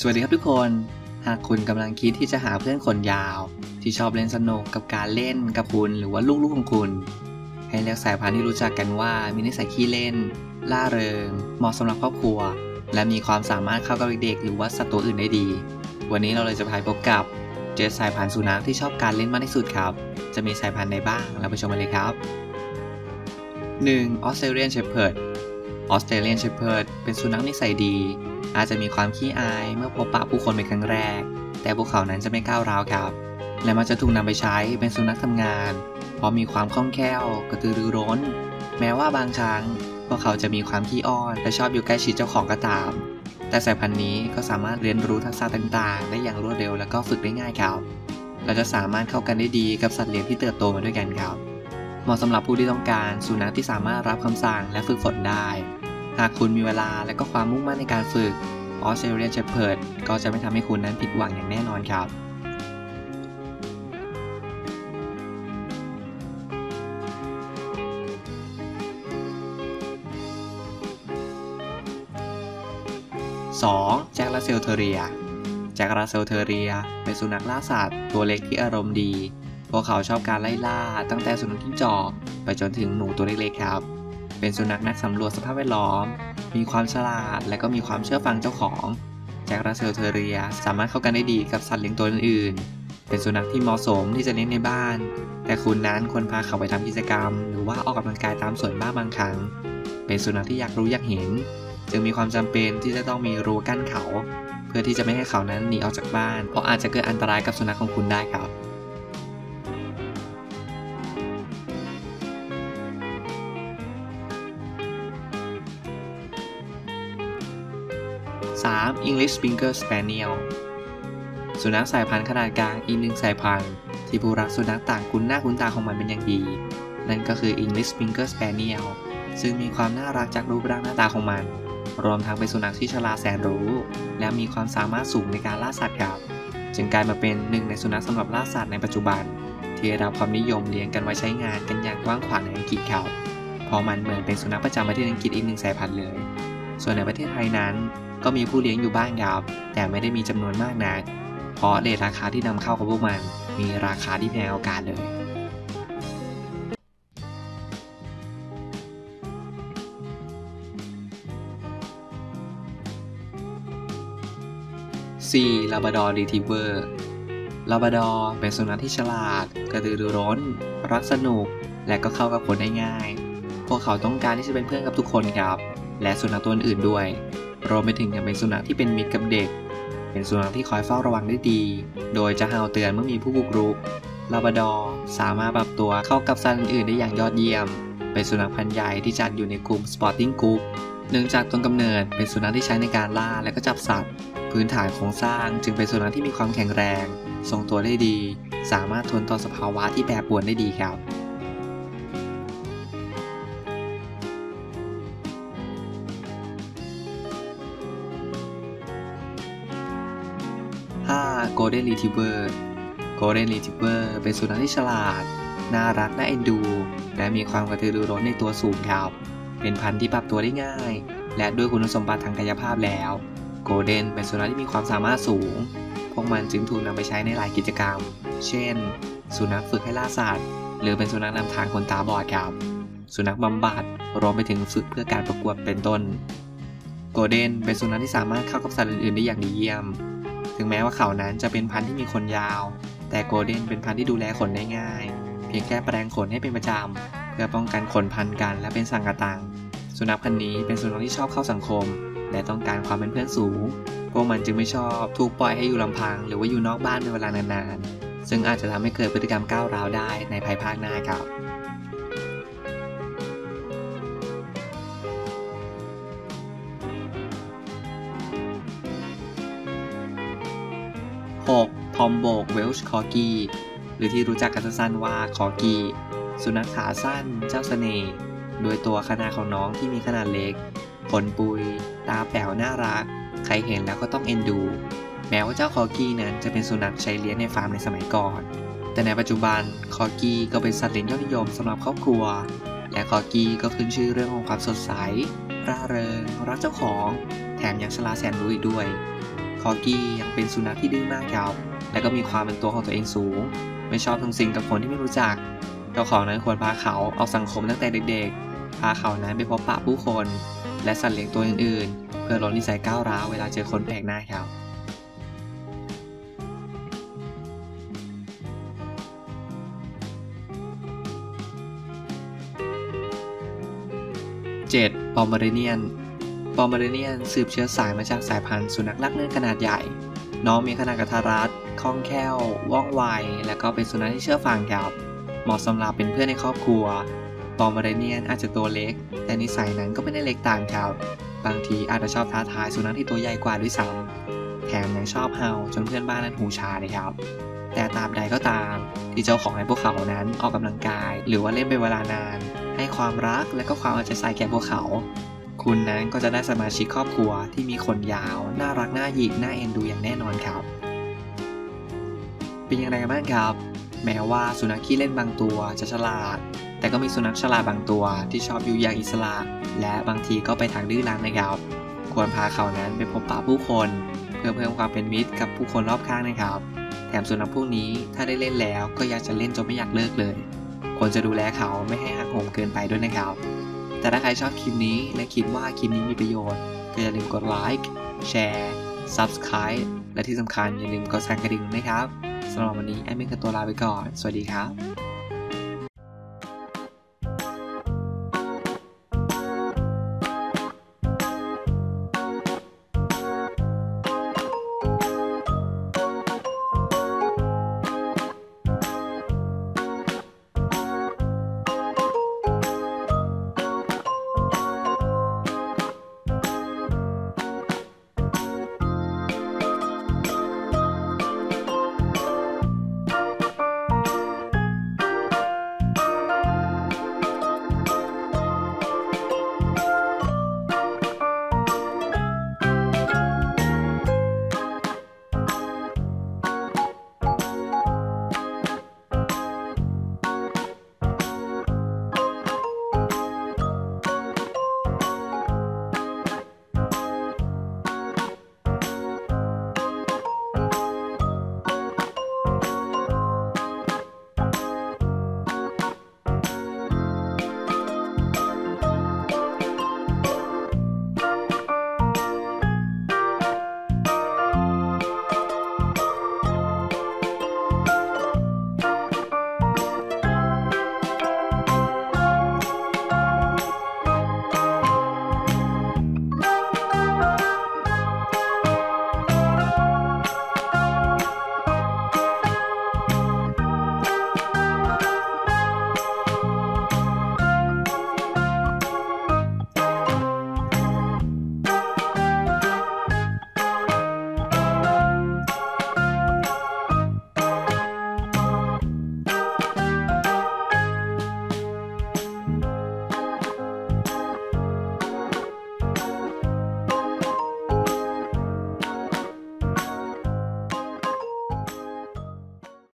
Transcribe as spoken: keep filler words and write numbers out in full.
สวัสดีครับทุกคนหากคุณกำลังคิดที่จะหาเพื่อนขนยาวที่ชอบเล่นสนุกกับการเล่นกับคุณหรือว่าลูกๆของคุณให้เลือกสายพันธุ์ที่รู้จักกันว่ามีนิสัยขี้เล่นล่าเริงเหมาะสำหรับครอบครัวและมีความสามารถเข้ากับเด็กๆหรือว่าสัตว์ตัวอื่นได้ดีวันนี้เราเลยจะพาพบกับเจ็ดสายพันธุ์สุนัขที่ชอบการเล่นมากที่สุดครับจะมีสายพันธุ์ใดบ้างเราไปชมกันเลยครับ หนึ่ง Australian Shepherd Australian Shepherd เป็นสุนัขนิสัยดีอาจจะมีความขี้อายเมื่อพบปะผู้คนเป็นครั้งแรกแต่พวกเขานั้นจะไม่ก้าวร้าวครับและมักจะถูกนำไปใช้เป็นสุนัขทำงานเพราะมีความคล่องแคล่วกระตือรือร้นแม้ว่าบางครั้งพวกเขาจะมีความขี้อ้อนและชอบอยู่ใกล้ชิดเจ้าของก็ตามแต่สายพันธุ์นี้ก็สามารถเรียนรู้ทักษะต่างๆได้อย่างรวดเร็วและก็ฝึกได้ง่ายครับและจะสามารถเข้ากันได้ดีกับสัตว์เลี้ยงที่เติบโตมาด้วยกันครับเหมาะสำหรับผู้ที่ต้องการสุนัขที่สามารถรับคำสั่งและฝึกฝนได้หากคุณมีเวลาและก็ความมุ่งมั่นในการฝึก Australian Shepherd ก็จะไม่ทำให้คุณนั้นผิดหวังอย่างแน่นอนครับ สอง Jack Russell Terrier Jack Russell Terrier เป็นสุนัขล่าสัตว์ตัวเล็กที่อารมณ์ดีพวกเขาชอบการไล่ล่าตั้งแต่สุนัขจิ้งจอกไปจนถึงหนูตัวเล็กๆครับเป็นสุนัขนักสำรวจสภาพแวดล้อมมีความฉลาดและก็มีความเชื่อฟังเจ้าของแจ็ครัสเซลเทอเรียสามารถเข้ากันได้ดีกับสัตว์เลี้ยงตัวอื่นๆเป็นสุนัขที่เหมาะสมที่จะเลี้ยงในบ้านแต่คุณนั้นควรพาเขาไปทำกิจกรรมหรือว่าออกกำลังกายตามสวนบ้างบางครั้งเป็นสุนัขที่อยากรู้อยากเห็นจึงมีความจำเป็นที่จะต้องมีรั้วกั้นเขาเพื่อที่จะไม่ให้เขานั้นหนีออกจากบ้านเพราะอาจจะเกิดอันตรายกับสุนัขของคุณได้ครับสาม English Springer Spaniel สุนัขสายพันธุ์ขนาดกลางอีกหนึ่งสายพันธุ์ที่ผู้รักสุนัขต่างคุ้นหน้าคุ้นตาของมันเป็นอย่างดีนั่นก็คือ English Springer Spaniel ซึ่งมีความน่ารักจากรูปร่างหน้าตาของมันรวมทั้งเป็นสุนัขที่ฉลาดแสนรู้และมีความสามารถสูงในการล่าสัตว์ครับจึงกลายมาเป็นหนึ่งในสุนัขสำหรับล่าสัตว์ในปัจจุบันที่ได้รับความนิยมเลี้ยงกันไว้ใช้งานกันอย่างกว้างขวางในอังกฤษครับเพราะมันเหมือนเป็นสุนัขประจำประเทศอังกฤษอีกหนึ่งสายพันธุ์เลยส่วนในประเทศไทยนั้นก็มีผู้เลี้ยงอยู่บ้างครับแต่ไม่ได้มีจำนวนมากนักเพราะเรทราคาที่นำเข้าของพวกมันมีราคาที่แพงเอาการเลย สี่. ลาบราดอร์รีทรีเวอร์ลาบราดอร์เป็นสุนัขที่ฉลาดกระตือรือร้นรักสนุกและก็เข้ากับคนได้ง่ายพวกเขาต้องการที่จะเป็นเพื่อนกับทุกคนครับและสุนัขตัวอื่นด้วยรวมไปถึงยังเป็นสุนัขที่เป็นมิตรกับเด็กเป็นสุนัขที่คอยเฝ้าระวังได้ดีโดยจะเห่าเตือนเมื่อมีผู้บุกรุกลาบราดอร์สามารถปรับตัวเข้ากับสัตว์อื่นๆได้อย่างยอดเยี่ยมเป็นสุนัขพันธุ์ใหญ่ที่จัดอยู่ในกลุ่ม Sporting Group เนื่องจากต้นกำเนิดเป็นสุนัขที่ใช้ในการล่าและก็จับสัตว์พื้นฐานโครงสร้างจึงเป็นสุนัขที่มีความแข็งแรงทรงตัวได้ดีสามารถทนต่อสภาวะที่แปรปรวนได้ดีครับโกลเด้นรีทรีเวอร์โกลเด้นรีทรีเวอร์เป็นสุนัขที่ฉลาดน่ารักน่าเอ็นดูและมีความกระตือรือร้นในตัวสูงครับเป็นพันธุ์ที่ปรับตัวได้ง่ายและด้วยคุณสมบัติทางกายภาพแล้วโกลเด้นเป็นสุนัขที่มีความสามารถสูงพวกมันจึงถูกนำไปใช้ในหลายกิจกรรมเช่นสุนัขฝึกให้ล่าสัตว์หรือเป็นสุนัขนำทางคนตาบอดครับสุนัขบำบัดรวมไปถึงฝึกเพื่อการประกวดเป็นต้นโกลเด้นเป็นสุนัขที่สามารถเข้ากับสัตว์อื่นๆได้อย่างดีเยี่ยมถึงแม้ว่าเขานั้นจะเป็นพันธุ์ที่มีขนยาวแต่โกลเด้นเป็นพันธุ์ที่ดูแลขนได้ง่ายเพียงแค่แปรงขนให้เป็นประจำเพื่อป้องกันขนพันกันและเป็นสังกะตังสุนัขพันธุ์นี้เป็นสุนัขที่ชอบเข้าสังคมและต้องการความเป็นเพื่อนสูงพวกมันจึงไม่ชอบถูกปล่อยให้อยู่ลำพังหรือว่าอยู่นอกบ้านเป็นเวลานานๆซึ่งอาจจะทำให้เกิดพฤติกรรมก้าวร้าวได้ในภายภาคหน้าครับหก ทอมโบกเวลช์คอร์กี้หรือที่รู้จักกันสั้นๆว่าคอร์กี้สุนัขขาสั้นเจ้าเสน่ห์โดยตัวขนาดของน้องที่มีขนาดเล็กขนปุยตาแป๋วน่ารักใครเห็นแล้วก็ต้องเอ็นดูแม้ว่าเจ้าคอร์กี้นั้นจะเป็นสุนัขใช้เลี้ยงในฟาร์มในสมัยก่อนแต่ในปัจจุบันคอร์กี้ก็เป็นสัตว์เลี้ยงยอดนิยมสำหรับครอบครัวและคอร์กี้ก็ขึ้นชื่อเรื่องของความสดใสร่าเริงรักเจ้าของแถมยังฉลาดแสนรู้อีกด้วย คอร์กี้ยังเป็นสุนัขที่ดื้อมากครับและก็มีความเป็นตัวของตัวเองสูงไม่ชอบทำสิ่งกับคนที่ไม่รู้จักเจ้าของนั้นควรพาเขาออกสังคมตั้งแต่เด็กๆพาเขานั้นไปพบปะผู้คนและสัตว์เลี้ยงตัวอื่นๆเพื่อลดนิสัยก้าวร้าวเวลาเจอคนแปลกหน้าครับเจ็ด ปอมเมอเรเนียน ปอมเมอเรเนียนสืบเชื้อสายมาจากสายพันธุ์สุนัขลักเนื่องขนาดใหญ่น้องมีขนาดกระทัดรัดคล่องแคล่วว่องไวและก็เป็นสุนัขที่เชื่อฟังครับเหมาะสำหรับเป็นเพื่อนในครอบครัวปอมเมอเรเนียนอาจจะตัวเล็กแต่นิสัยนั้นก็ไม่ได้เล็กต่างครับบางทีอาจจะชอบท้าทายสุนัขที่ตัวใหญ่กว่าด้วยซ้ำแถมยังชอบเห่าจนเพื่อนบ้านนั้นหูชาเลยครับแต่ตามใดก็ตามที่เจ้าของให้พวกเขานั้นออกกำลังกายหรือว่าเล่นเป็นเวลานานให้ความรักและก็ความเอาใจใส่แก่พวกเขาคุณนั้นก็จะได้สมาชิกครอบครัวที่มีขนยาวน่ารักน่าหยิกน่าเอ็นดูอย่างแน่นอนครับเป็นอย่างไรกันบ้างครับแม้ว่าสุนัขขี้เล่นบางตัวจะฉลาดแต่ก็มีสุนัขฉลาดบางตัวที่ชอบอยู่อย่างอิสระและบางทีก็ไปทางดื้อรั้นนะครับควรพาเขานั้นไปพบปะผู้คนเพื่อเพิ่มความเป็นมิตรกับผู้คนรอบข้างนะครับแถมสุนัขพวกนี้ถ้าได้เล่นแล้วก็อยากจะเล่นจนไม่อยากเลิกเลยควรจะดูแลเขาไม่ให้หักโหมเกินไปด้วยนะครับแต่ถ้าใครชอบคลิปนี้และคิดว่าคลิปนี้มีประโยชน์ก็อย่าลืมกดไลค์แชร์ซับสไครบ์และที่สำคัญอย่าลืมกดสั่นกระดิ่งนะครับสำหรับวันนี้แอดมินขอตัวลาไปก่อนสวัสดีครับ